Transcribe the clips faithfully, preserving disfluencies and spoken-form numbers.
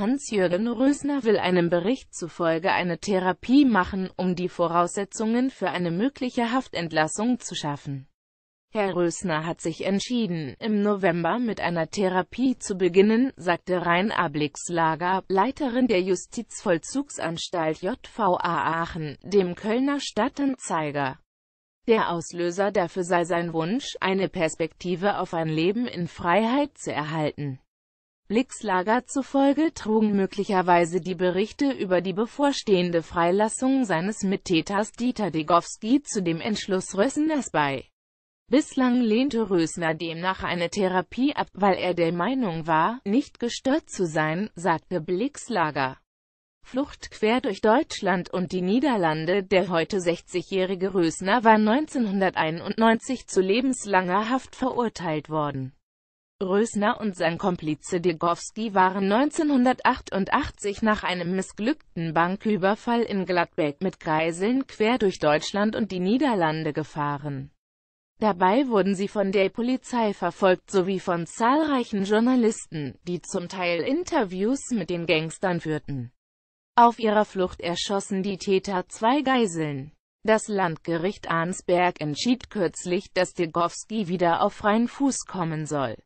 Hans-Jürgen Rösner will einem Bericht zufolge eine Therapie machen, um die Voraussetzungen für eine mögliche Haftentlassung zu schaffen. Herr Rösner hat sich entschieden, im November mit einer Therapie zu beginnen, sagte Rhein-Ablicks-Lager, Leiterin der Justizvollzugsanstalt J V A Aachen, dem Kölner Stadt-Anzeiger. Der Auslöser dafür sei sein Wunsch, eine Perspektive auf ein Leben in Freiheit zu erhalten. Ablicks-Lager zufolge trugen möglicherweise die Berichte über die bevorstehende Freilassung seines Mittäters Dieter Degowski zu dem Entschluss Rösners bei. Bislang lehnte Rösner demnach eine Therapie ab, weil er der Meinung war, nicht gestört zu sein, sagte Ablicks-Lager. Flucht quer durch Deutschland und die Niederlande. Der heute sechzigjährige Rösner war neunzehnhunderteinundneunzig zu lebenslanger Haft verurteilt worden. Rösner und sein Komplize Degowski waren neunzehnhundertachtundachtzig nach einem missglückten Banküberfall in Gladbeck mit Geiseln quer durch Deutschland und die Niederlande gefahren. Dabei wurden sie von der Polizei verfolgt sowie von zahlreichen Journalisten, die zum Teil Interviews mit den Gangstern führten. Auf ihrer Flucht erschossen die Täter zwei Geiseln. Das Landgericht Arnsberg entschied kürzlich, dass Degowski wieder auf freien Fuß kommen soll.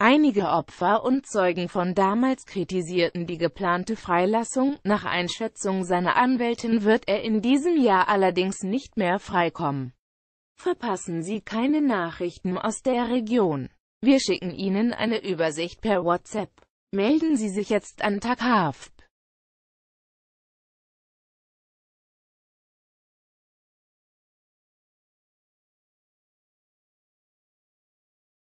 Einige Opfer und Zeugen von damals kritisierten die geplante Freilassung. Nach Einschätzung seiner Anwältin wird er in diesem Jahr allerdings nicht mehr freikommen. Verpassen Sie keine Nachrichten aus der Region. Wir schicken Ihnen eine Übersicht per WhatsApp. Melden Sie sich jetzt an Tag Haft.